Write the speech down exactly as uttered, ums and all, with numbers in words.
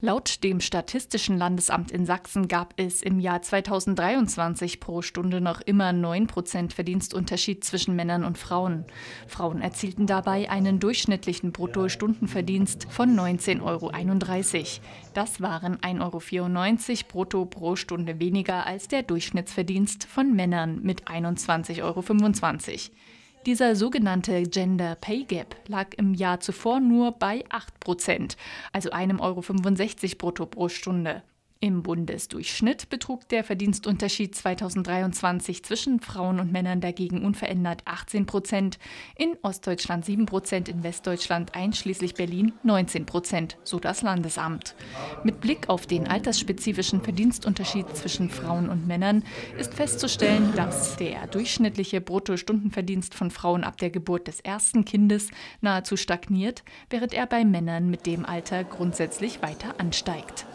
Laut dem Statistischen Landesamt in Sachsen gab es im Jahr zweitausenddreiundzwanzig pro Stunde noch immer neun Prozent Verdienstunterschied zwischen Männern und Frauen. Frauen erzielten dabei einen durchschnittlichen Bruttostundenverdienst von neunzehn Euro einunddreißig. Das waren ein Euro vierundneunzig brutto pro Stunde weniger als der Durchschnittsverdienst von Männern mit einundzwanzig Euro fünfundzwanzig. Dieser sogenannte Gender Pay Gap lag im Jahr zuvor nur bei acht Prozent, also ein Euro fünfundsechzig brutto pro Stunde. Im Bundesdurchschnitt betrug der Verdienstunterschied zweitausenddreiundzwanzig zwischen Frauen und Männern dagegen unverändert achtzehn Prozent, in Ostdeutschland sieben Prozent, in Westdeutschland einschließlich Berlin neunzehn Prozent, so das Landesamt. Mit Blick auf den altersspezifischen Verdienstunterschied zwischen Frauen und Männern ist festzustellen, dass der durchschnittliche Bruttostundenverdienst von Frauen ab der Geburt des ersten Kindes nahezu stagniert, während er bei Männern mit dem Alter grundsätzlich weiter ansteigt.